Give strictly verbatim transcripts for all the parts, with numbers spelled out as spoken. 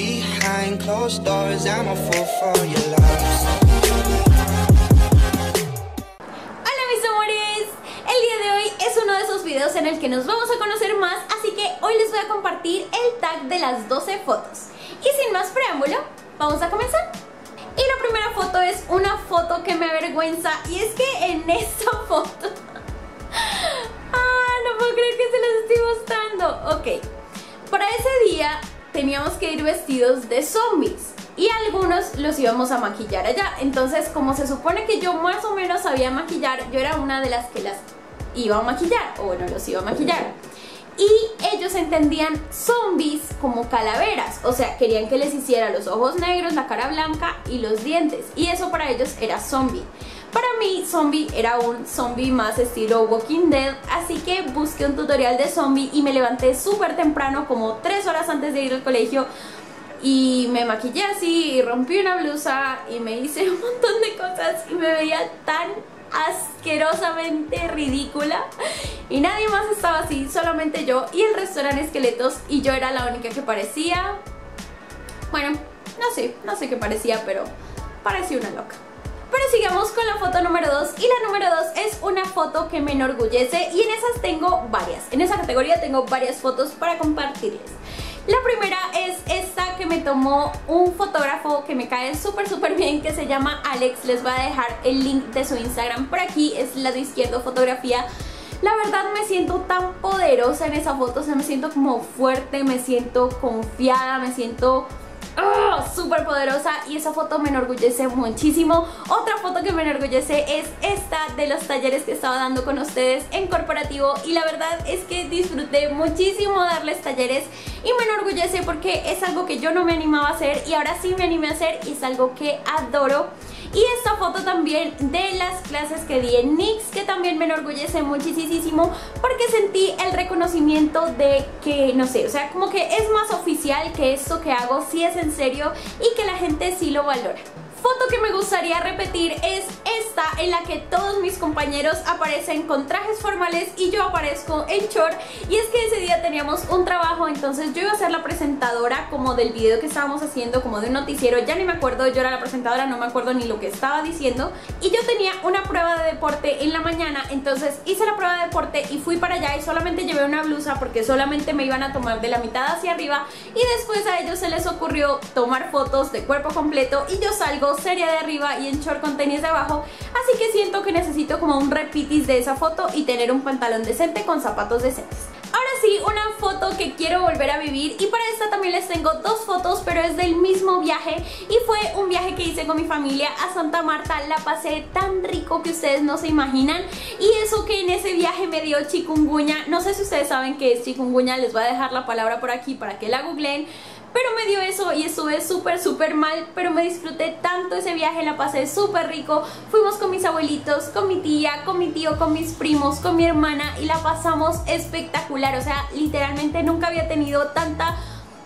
behind closed doors. I'm a fool for your lies. Hola mis amores, el día de hoy es uno de esos videos en el que nos vamos a conocer más, así que hoy les voy a compartir el tag de las doce fotos. Y sin más preámbulo, vamos a comenzar. Y la primera foto es una foto que me avergüenza, y es que en esta foto... ah, no puedo creer que se las estoy mostrando. Ok, para ese día teníamos que ir vestidos de zombies y algunos los íbamos a maquillar allá. Entonces, como se supone que yo más o menos sabía maquillar, yo era una de las que las iba a maquillar, o bueno, los iba a maquillar. Y ellos entendían zombies como calaveras, o sea, querían que les hiciera los ojos negros, la cara blanca y los dientes, y eso para ellos era zombie. Para mí, zombie era un zombie más estilo Walking Dead, así que busqué un tutorial de zombie y me levanté súper temprano, como tres horas antes de ir al colegio, y me maquillé así, y rompí una blusa, y me hice un montón de cosas, y me veía tan asquerosamente ridícula, y nadie más estaba así, solamente yo y el resto eran esqueletos, y yo era la única que parecía, bueno, no sé, no sé qué parecía, pero parecía una loca. Pero sigamos con la foto número dos, y la número dos es una foto que me enorgullece, y en esas tengo varias, en esa categoría tengo varias fotos para compartirles. La primera es esta que me tomó un fotógrafo que me cae súper súper bien, que se llama Alex. Les voy a dejar el link de su Instagram por aquí, es lado izquierdo fotografía. La verdad me siento tan poderosa en esa foto, o sea, me siento como fuerte, me siento confiada, me siento oh, súper poderosa, y esa foto me enorgullece muchísimo. Otra foto que me enorgullece es esta de los talleres que estaba dando con ustedes en corporativo, y la verdad es que disfruté muchísimo darles talleres y me enorgullece porque es algo que yo no me animaba a hacer y ahora sí me animé a hacer, y es algo que adoro. Y esta foto también de las clases que di en N Y X, que también me enorgullece muchísimo porque sentí el reconocimiento de que, no sé, o sea, como que es más oficial, que esto que hago sí es en serio y que la gente sí lo valora. Foto que me gustaría repetir es esta, en la que todos mis compañeros aparecen con trajes formales y yo aparezco en short, y es que ese día teníamos un trabajo, entonces yo iba a ser la presentadora como del video que estábamos haciendo, como de un noticiero, ya ni me acuerdo, yo era la presentadora, no me acuerdo ni lo que estaba diciendo, y yo tenía una prueba de deporte en la mañana, entonces hice la prueba de deporte y fui para allá y solamente llevé una blusa porque solamente me iban a tomar de la mitad hacia arriba, y después a ellos se les ocurrió tomar fotos de cuerpo completo y yo salgo seria de arriba y en short con tenis de abajo, así que siento que necesito como un repitis de esa foto y tener un pantalón decente con zapatos decentes. Ahora sí, una foto que quiero volver a vivir, y para esta también les tengo dos fotos, pero es del mismo viaje, y fue un viaje que hice con mi familia a Santa Marta. La pasé tan rico que ustedes no se imaginan, y eso que en ese viaje me dio chikunguña, no sé si ustedes saben qué es chikunguña, les voy a dejar la palabra por aquí para que la googleen. Pero me dio eso y estuve súper súper mal, pero me disfruté tanto ese viaje, la pasé súper rico. Fuimos con mis abuelitos, con mi tía, con mi tío, con mis primos, con mi hermana, y la pasamos espectacular. O sea, literalmente nunca había tenido tanta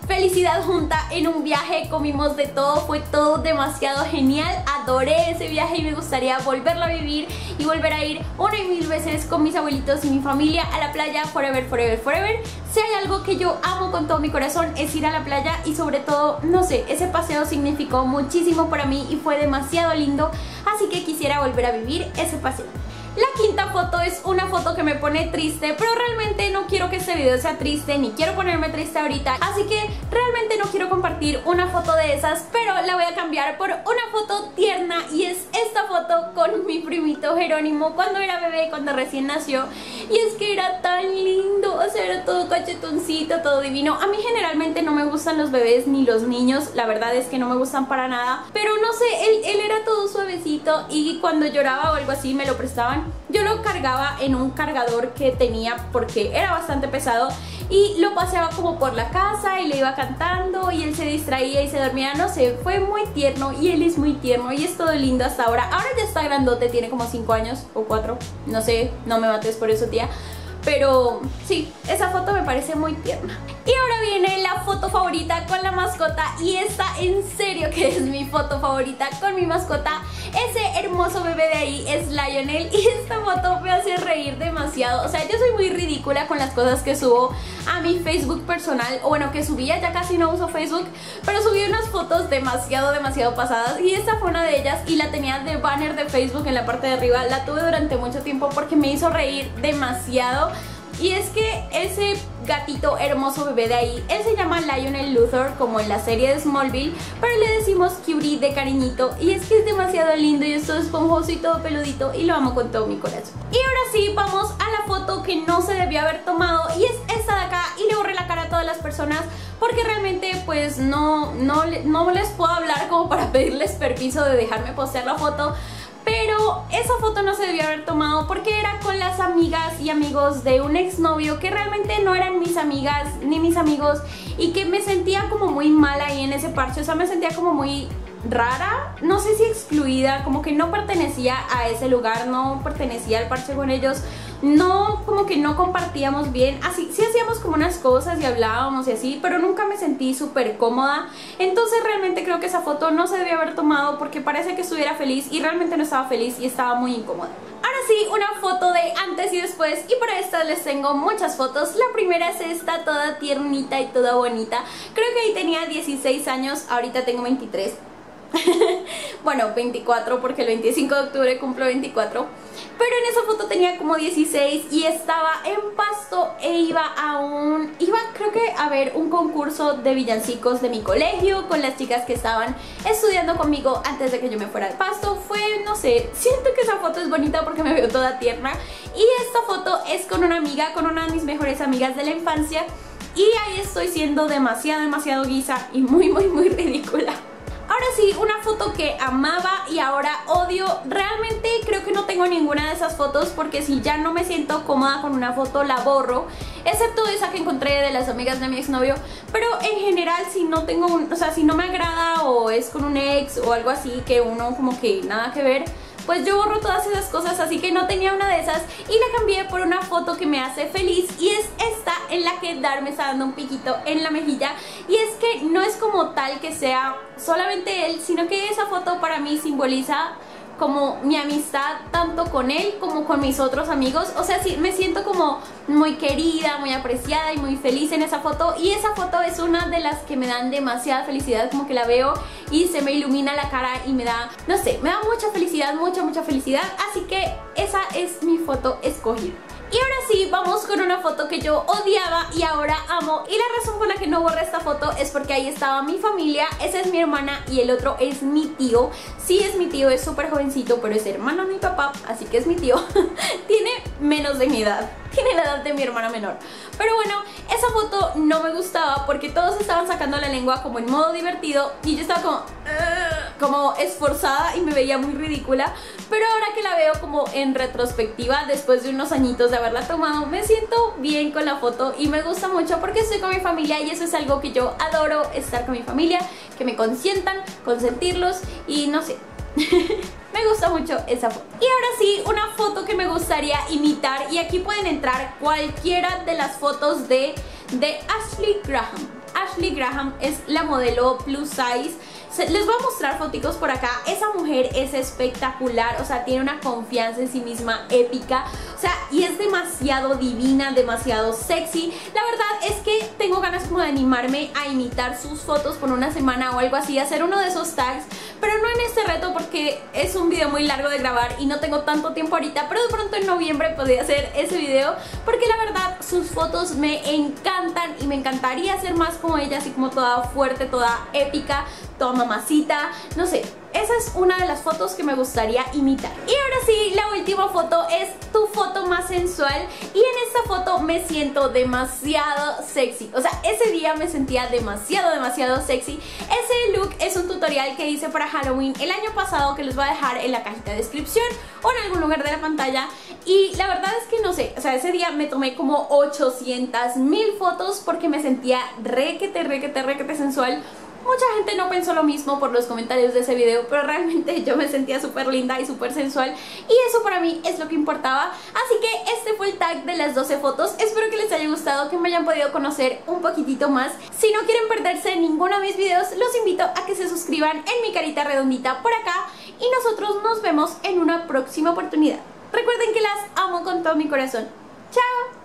felicidad junta en un viaje, comimos de todo, fue todo demasiado genial. Adoré ese viaje y me gustaría volverlo a vivir y volver a ir una y mil veces con mis abuelitos y mi familia a la playa forever, forever, forever. Si hay algo que yo amo con todo mi corazón es ir a la playa, y sobre todo, no sé, ese paseo significó muchísimo para mí y fue demasiado lindo, así que quisiera volver a vivir ese paseo. La quinta foto es una foto que me pone triste, pero realmente no quiero que este video sea triste, ni quiero ponerme triste ahorita, así que realmente no quiero compartir una foto de esas, pero la voy a cambiar por una foto tierna, y es esta foto con mi primito Jerónimo cuando era bebé, cuando recién nació, y es que era tan lindo, o sea, era todo cachetoncito, todo divino. A mí generalmente no me gustan los bebés ni los niños, la verdad es que no me gustan para nada, pero no sé, él, él era todo suavecito, y cuando lloraba o algo así me lo prestaban. Yo lo cargaba en un cargador que tenía porque era bastante pesado, y lo paseaba como por la casa y le iba cantando y él se distraía y se dormía, no sé, fue muy tierno, y él es muy tierno y es todo lindo hasta ahora. Ahora ya está grandote, tiene como cinco años o cuatro, no sé, no me mates por eso, tía. Pero sí, esa foto me parece muy tierna. Y ahora viene la foto favorita con la mascota, y esta en serio que es mi foto favorita con mi mascota. Ese hermoso bebé de ahí es Lionel, y esta foto me hace reír demasiado. O sea, yo soy muy ridícula con las cosas que subo a mi Facebook personal, o bueno, que subía, ya casi no uso Facebook, pero subí unas fotos demasiado, demasiado pasadas, y esta fue una de ellas, y la tenía de banner de Facebook en la parte de arriba. La tuve durante mucho tiempo porque me hizo reír demasiado. Y es que ese gatito hermoso bebé de ahí, él se llama Lionel Luthor, como en la serie de Smallville, pero le decimos Curie de cariñito, y es que es demasiado lindo y es todo esponjoso y todo peludito, y lo amo con todo mi corazón. Y ahora sí, vamos a la foto que no se debió haber tomado, y es esta de acá, y le borré la cara a todas las personas porque realmente pues no, no, no les puedo hablar como para pedirles permiso de dejarme postear la foto. Pero esa foto no se debió haber tomado porque era con las amigas y amigos de un exnovio que realmente no eran mis amigas ni mis amigos, y que me sentía como muy mala ahí en ese parche. O sea, me sentía como muy rara, no sé si excluida, como que no pertenecía a ese lugar, no pertenecía al parche con ellos, no, como que no compartíamos bien, así, sí hacíamos como unas cosas y hablábamos y así, pero nunca me sentí súper cómoda. Entonces realmente creo que esa foto no se debía haber tomado porque parece que estuviera feliz y realmente no estaba feliz y estaba muy incómoda. Ahora sí, una foto de antes y después, y para estas les tengo muchas fotos. La primera es esta, toda tiernita y toda bonita. Creo que ahí tenía dieciséis años, ahorita tengo veintitrés. Bueno, veinticuatro, porque el veinticinco de octubre cumplo veinticuatro. Pero en esa foto tenía como dieciséis y estaba en Pasto e iba a un... Iba creo que a ver un concurso de villancicos de mi colegio con las chicas que estaban estudiando conmigo antes de que yo me fuera de Pasto. Fue, no sé, siento que esa foto es bonita porque me veo toda tierna. Y esta foto es con una amiga, con una de mis mejores amigas de la infancia. Y ahí estoy siendo demasiado, demasiado guisa y muy, muy, muy ridícula. Ahora sí, una foto que amaba y ahora odio. Realmente creo que no tengo ninguna de esas fotos porque si ya no me siento cómoda con una foto la borro, excepto esa que encontré de las amigas de mi exnovio. Pero en general, si no tengo un, o sea, si no me agrada o es con un ex o algo así que uno como que nada que ver, pues yo borro todas esas cosas, así que no tenía una de esas y la cambié por una foto que me hace feliz, y es esta en la que Dar me está dando un piquito en la mejilla. Y es que no es como tal que sea solamente él, sino que esa foto para mí simboliza como mi amistad tanto con él como con mis otros amigos. O sea, sí, me siento como muy querida, muy apreciada y muy feliz en esa foto, y esa foto es una de las que me dan demasiada felicidad, como que la veo y se me ilumina la cara y me da, no sé, me da mucha felicidad, mucha, mucha felicidad, así que esa es mi foto escogida. Y ahora sí, vamos con una foto que yo odiaba y ahora amo, y la razón por la que no borré esta foto es porque ahí estaba mi familia. Esa es mi hermana y el otro es mi tío. Sí es mi tío, es súper jovencito, pero es hermano de mi papá, así que es mi tío. Tiene menos de mi edad, tiene la edad de mi hermana menor. Pero bueno, esa foto no me gustaba porque todos estaban sacando la lengua como en modo divertido y yo estaba como... como esforzada y me veía muy ridícula. Pero ahora que la veo como en retrospectiva, después de unos añitos de haberla tomado, me siento bien con la foto y me gusta mucho porque estoy con mi familia y eso es algo que yo adoro, estar con mi familia, que me consientan, consentirlos y no sé. Me gusta mucho esa foto. Y ahora sí, una foto que me gustaría imitar, y aquí pueden entrar cualquiera de las fotos de, de Ashley Graham. Ashley Graham es la modelo plus size. Les voy a mostrar foticos por acá. Esa mujer es espectacular, o sea, tiene una confianza en sí misma épica, o sea, y es demasiado divina, demasiado sexy. La verdad es que tengo ganas como de animarme a imitar sus fotos por una semana o algo así, hacer uno de esos tags, pero no en este reto porque es un video muy largo de grabar y no tengo tanto tiempo ahorita, pero de pronto en noviembre podría hacer ese video porque la verdad sus fotos me encantan y me encantaría ser más como ella, así como toda fuerte, toda épica, toda mamacita, no sé. Esa es una de las fotos que me gustaría imitar. Y ahora sí, la última foto es tu foto más sensual. Y en esta foto me siento demasiado sexy. O sea, ese día me sentía demasiado, demasiado sexy. Ese look es un tutorial que hice para Halloween el año pasado, que les voy a dejar en la cajita de descripción o en algún lugar de la pantalla. Y la verdad es que no sé, o sea, ese día me tomé como ochocientas mil fotos porque me sentía requete, requete, requete sensual. Mucha gente no pensó lo mismo por los comentarios de ese video, pero realmente yo me sentía súper linda y súper sensual, y eso para mí es lo que importaba. Así que este fue el tag de las doce fotos. Espero que les haya gustado, que me hayan podido conocer un poquitito más. Si no quieren perderse ninguno de mis videos, los invito a que se suscriban en mi carita redondita por acá, y nosotros nos vemos en una próxima oportunidad. Recuerden que las amo con todo mi corazón.